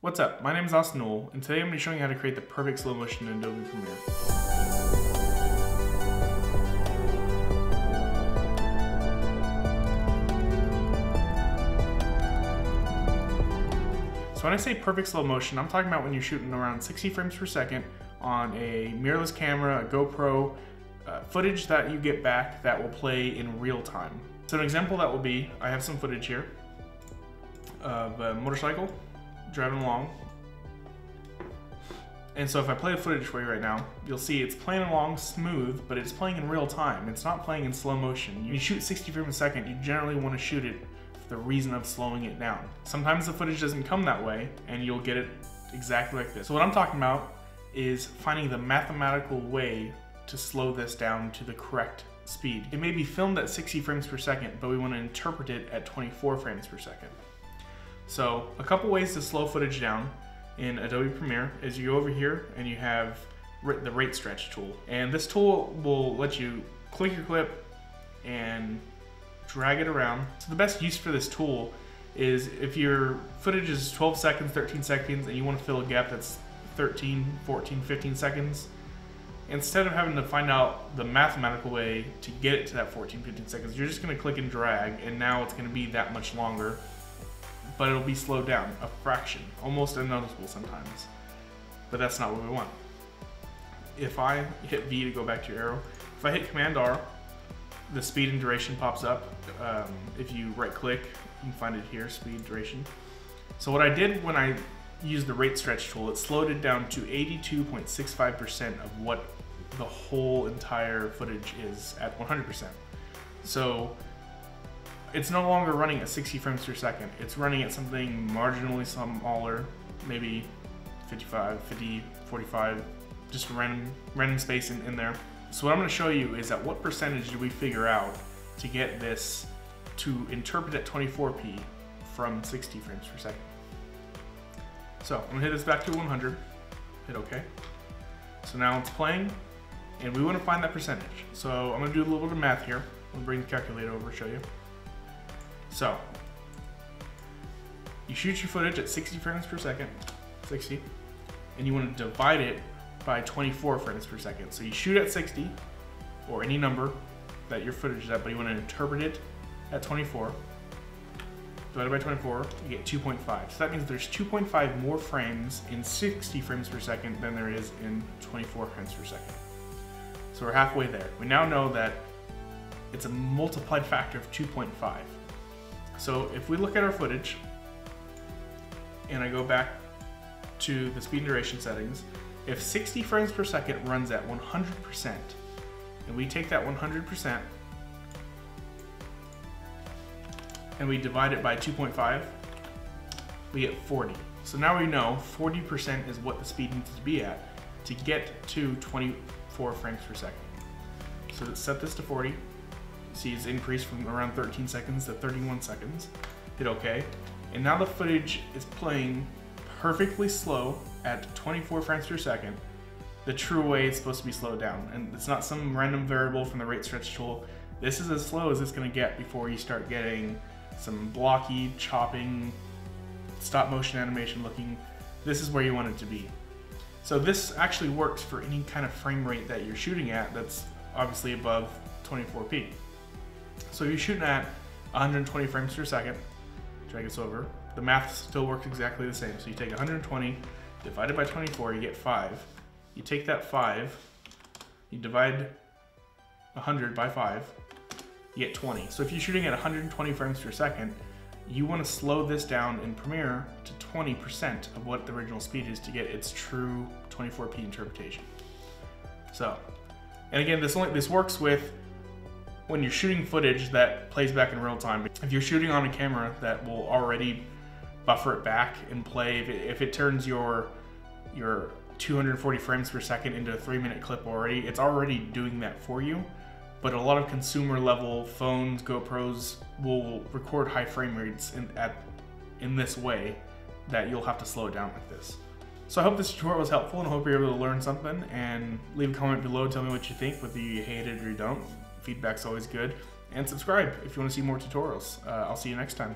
What's up? My name is Austin Newell, and today I'm going to be showing you how to create the perfect slow motion in Adobe Premiere. So when I say perfect slow motion, I'm talking about when you're shooting around 60 frames per second on a mirrorless camera, a GoPro, footage that you get back that will play in real time. So an example that will be, I have some footage here of a motorcycle driving along, and so if I play the footage for you right now, you'll see it's playing along smooth, but it's playing in real time. It's not playing in slow motion. You shoot 60 frames a second, you generally want to shoot it for the reason of slowing it down. Sometimes the footage doesn't come that way, and you'll get it exactly like this. So what I'm talking about is finding the mathematical way to slow this down to the correct speed. It may be filmed at 60 frames per second, but we want to interpret it at 24 frames per second. So a couple ways to slow footage down in Adobe Premiere is you go over here and you have the rate stretch tool. And this tool will let you click your clip and drag it around. So the best use for this tool is if your footage is 12 seconds, 13 seconds, and you want to fill a gap that's 13, 14, 15 seconds, instead of having to find out the mathematical way to get it to that 14, 15 seconds, you're just going to click and drag, and now it's going to be that much longer, but it'll be slowed down a fraction, almost unnoticeable sometimes. But that's not what we want. If I hit V to go back to your arrow, if I hit Command R, the speed and duration pops up. If you right click, you can find it here, speed, duration. So what I did when I used the rate stretch tool, it slowed it down to 82.65% of what the whole entire footage is at 100%. So it's no longer running at 60 frames per second. It's running at something marginally smaller, maybe 55, 50, 45, just random space in there. So what I'm going to show you is at what percentage do we figure out to get this to interpret at 24p from 60 frames per second. So I'm going to hit this back to 100, hit OK. So now it's playing, and we want to find that percentage. So I'm going to do a little bit of math here. I'll bring the calculator over to show you. So, you shoot your footage at 60 frames per second, 60, and you want to divide it by 24 frames per second. So you shoot at 60, or any number that your footage is at, but you want to interpret it at 24. Divided by 24, you get 2.5. So that means there's 2.5 more frames in 60 frames per second than there is in 24 frames per second. So we're halfway there. We now know that it's a multiplied factor of 2.5. So if we look at our footage, and I go back to the speed and duration settings, if 60 frames per second runs at 100%, and we take that 100%, and we divide it by 2.5, we get 40. So now we know 40% is what the speed needs to be at to get to 24 frames per second. So let's set this to 40. See it's increased from around 13 seconds to 31 seconds. Hit OK. And now the footage is playing perfectly slow at 24 frames per second, the true way it's supposed to be slowed down. And it's not some random variable from the rate stretch tool. This is as slow as it's going to get before you start getting some blocky, chopping, stop motion animation looking. This is where you want it to be. So this actually works for any kind of frame rate that you're shooting at that's obviously above 24p. So you're shooting at 120 frames per second, drag this over, the math still works exactly the same. So you take 120 divided by 24, you get 5. You take that 5, you divide 100 by 5, you get 20. So if you're shooting at 120 frames per second, you want to slow this down in Premiere to 20% of what the original speed is to get its true 24p interpretation. So, and again, this works with when you're shooting footage that plays back in real time. If you're shooting on a camera that will already buffer it back and play, if it turns your 240 frames per second into a 3-minute clip already, it's already doing that for you. But a lot of consumer level phones, GoPros will record high frame rates in this way that you'll have to slow it down like this. So I hope this tutorial was helpful, and I hope you're able to learn something, and leave a comment below, tell me what you think, whether you hate it or you don't. Feedback's always good, and subscribe if you want to see more tutorials. I'll see you next time.